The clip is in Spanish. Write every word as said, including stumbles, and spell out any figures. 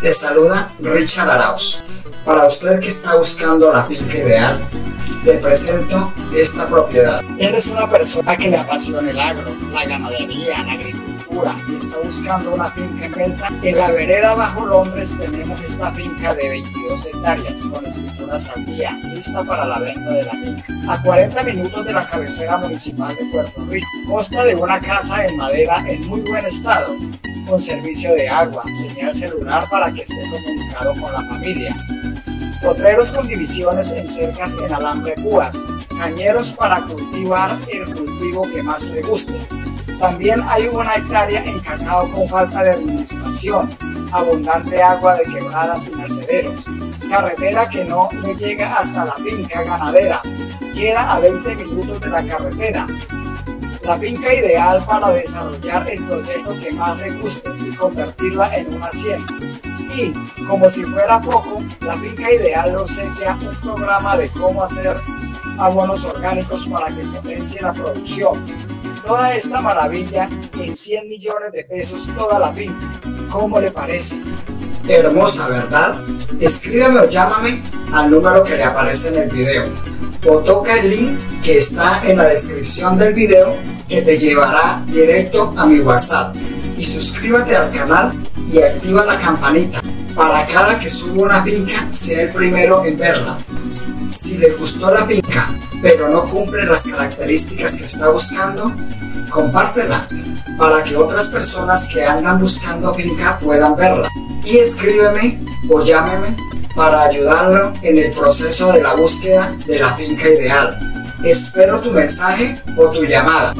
Te saluda Richard Arauz. Para usted que está buscando la finca ideal, te presento esta propiedad. Eres una persona que le apasiona el agro, la ganadería, la agricultura y está buscando una finca en venta. En la vereda bajo Londres tenemos esta finca de veintidós hectáreas con escrituras al día, lista para la venta de la finca. A cuarenta minutos de la cabecera municipal de Puerto Rico, consta de una casa en madera en muy buen estado, con servicio de agua, señal celular para que esté comunicado con la familia, potreros con divisiones en cercas en alambre púas, cañeros para cultivar el cultivo que más le guste. También hay una hectárea en cacao con falta de administración, abundante agua de quebradas sin nacederos, carretera que no le llega hasta la finca ganadera, queda a veinte minutos de la carretera. La finca ideal para desarrollar el proyecto que más le guste y convertirla en una hacienda. Y, como si fuera poco, la finca ideal obsequia un programa de cómo hacer abonos orgánicos para que potencie la producción. Toda esta maravilla en cien millones de pesos toda la finca. ¿Cómo le parece? Hermosa, ¿verdad? Escríbame o llámame al número que le aparece en el video, o toca el link que está en la descripción del video, que te llevará directo a mi WhatsApp, y suscríbete al canal y activa la campanita para cada que suba una finca sea el primero en verla. Si le gustó la finca pero no cumple las características que está buscando, compártela para que otras personas que andan buscando finca puedan verla, y escríbeme o llámeme para ayudarlo en el proceso de la búsqueda de la finca ideal. Espero tu mensaje o tu llamada.